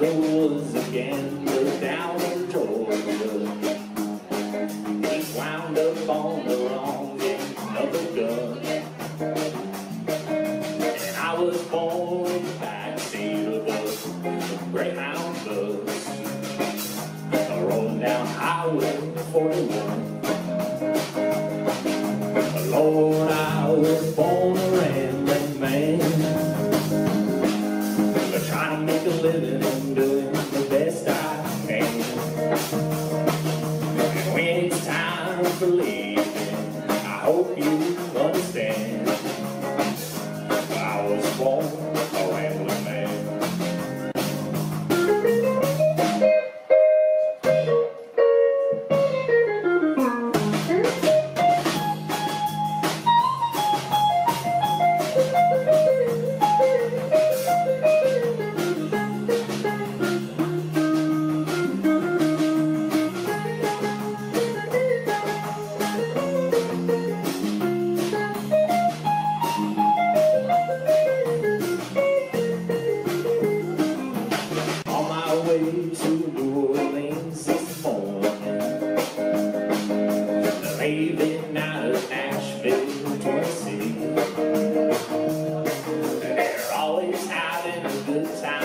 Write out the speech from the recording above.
was a gambler down in Georgia. He wound up on the wrong end of the gun. And I was born in the backseat of a Greyhound bus, rolling down Highway 41. Lord, I was born a rambling man, but trying to make a living and doing the best I can. And when it's time for leaving, I hope you understand, I was born a rambling man. To New Orleans this morning, leaving out of Nashville, Tennessee. They're always having a good time.